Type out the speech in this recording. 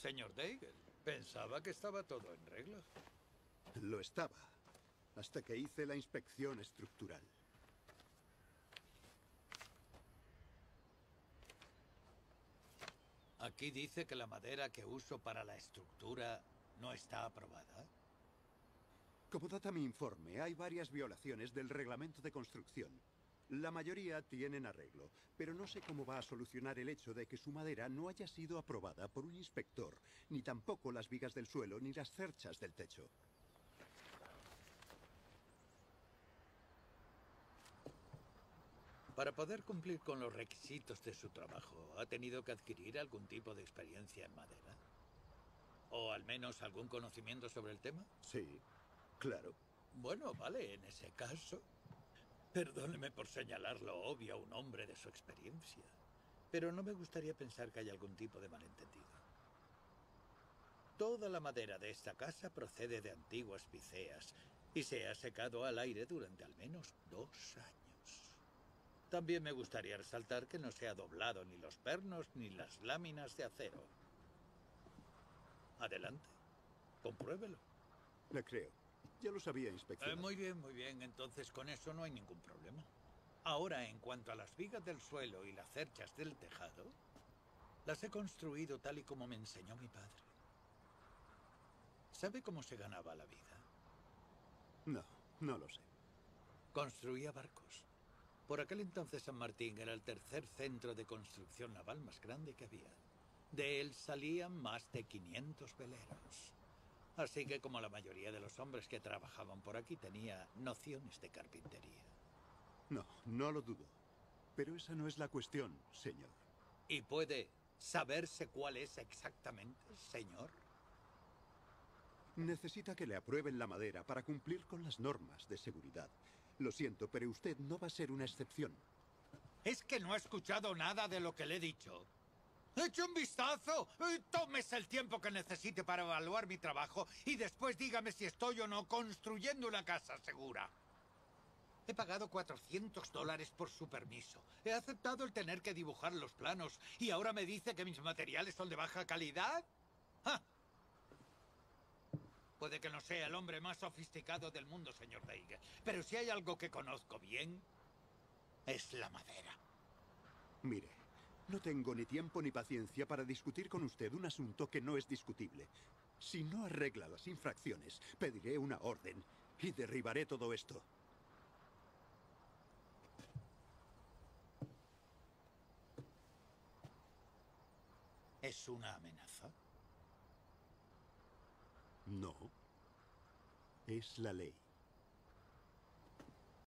Señor Daigle, pensaba que estaba todo en regla. Lo estaba, hasta que hice la inspección estructural. Aquí dice que la madera que uso para la estructura no está aprobada. Como data mi informe, hay varias violaciones del reglamento de construcción. La mayoría tienen arreglo, pero no sé cómo va a solucionar el hecho de que su madera no haya sido aprobada por un inspector, ni tampoco las vigas del suelo ni las cerchas del techo. Para poder cumplir con los requisitos de su trabajo, ¿ha tenido que adquirir algún tipo de experiencia en madera? ¿O al menos algún conocimiento sobre el tema? Sí, claro. Bueno, vale, en ese caso... Perdóneme por señalar lo obvio a un hombre de su experiencia, pero no me gustaría pensar que haya algún tipo de malentendido. Toda la madera de esta casa procede de antiguas piceas y se ha secado al aire durante al menos 2 años. También me gustaría resaltar que no se ha doblado ni los pernos ni las láminas de acero. Adelante, compruébelo. Le creo. Ya los había inspeccionado. Muy bien. Entonces con eso no hay ningún problema. Ahora, en cuanto a las vigas del suelo y las cerchas del tejado, las he construido tal y como me enseñó mi padre. ¿Sabe cómo se ganaba la vida? No, no lo sé. Construía barcos. Por aquel entonces San Martín era el tercer centro de construcción naval más grande que había. De él salían más de 500 veleros. Así que, como la mayoría de los hombres que trabajaban por aquí, tenía nociones de carpintería. No, no lo dudo. Pero esa no es la cuestión, señor. ¿Y puede saberse cuál es exactamente, señor? Necesita que le aprueben la madera para cumplir con las normas de seguridad. Lo siento, pero usted no va a ser una excepción. Es que no ha escuchado nada de lo que le he dicho. ¡Eche un vistazo! Tómese el tiempo que necesite para evaluar mi trabajo y después dígame si estoy o no construyendo una casa segura. He pagado $400 por su permiso. He aceptado el tener que dibujar los planos y ahora me dice que mis materiales son de baja calidad. ¡Ja! Puede que no sea el hombre más sofisticado del mundo, señor Daigle, pero si hay algo que conozco bien, es la madera. Mire. No tengo ni tiempo ni paciencia para discutir con usted un asunto que no es discutible. Si no arregla las infracciones, pediré una orden y derribaré todo esto. ¿Es una amenaza? No. Es la ley.